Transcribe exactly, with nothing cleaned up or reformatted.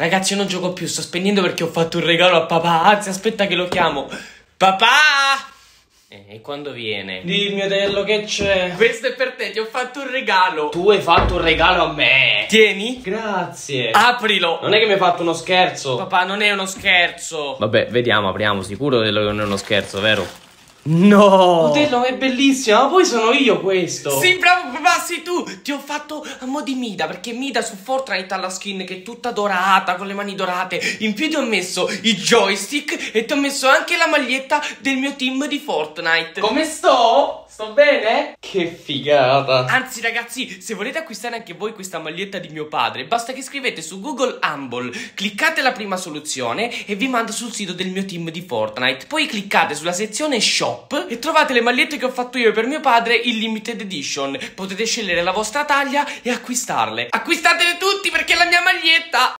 Ragazzi, io non gioco più, sto spegnendo perché ho fatto un regalo a papà. Anzi, aspetta che lo chiamo. Papà! E quando viene? Dimmi, Otello, che c'è? Questo è per te, ti ho fatto un regalo. Tu hai fatto un regalo a me. Tieni? Grazie. Aprilo. Non è che mi hai fatto uno scherzo? Papà, non è uno scherzo. Vabbè, vediamo, apriamo. Sicuro che non è uno scherzo, vero? No, Otello, è bellissimo. Ma poi sono io questo. Sì, bravo papà, sei tu. Ti ho fatto a mo' di Mida, perché Mida su Fortnite ha la skin che è tutta dorata, con le mani dorate. In più ti ho messo i joystick e ti ho messo anche la maglietta del mio team di Fortnite. Come sto? Sto bene? Che figata. Anzi ragazzi, se volete acquistare anche voi questa maglietta di mio padre, basta che scrivete su Google Humble, cliccate la prima soluzione e vi manda sul sito del mio team di Fortnite. Poi cliccate sulla sezione shop e trovate le magliette che ho fatto io per mio padre in limited edition. Potete scegliere la vostra taglia e acquistarle. Acquistatele tutti perché è la mia maglietta.